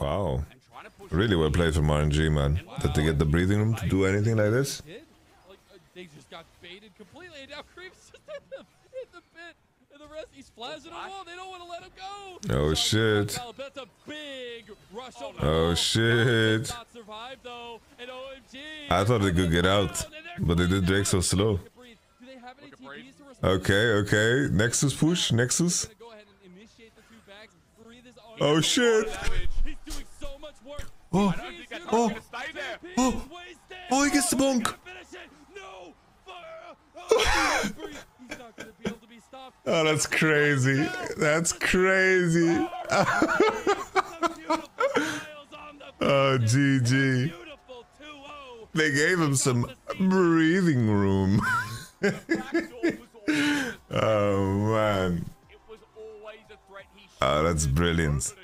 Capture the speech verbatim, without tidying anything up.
Wow. Really well played from R N G, man. Did they get the breathing room to do anything like this? They just got baited completely, and now Creep's just hit the, hit the bit, and the rest, he's flies in the wall, they don't want to let him go! Oh shit! Oh shit! I thought they could get out, but they did Drake so slow. Okay, okay, Nexus push, Nexus. Oh shit! Oh, oh, oh, oh, he gets the bonk! Oh, that's crazy. That's crazy. Oh, G G. They gave him some breathing room. Oh, man. Oh, that's brilliant.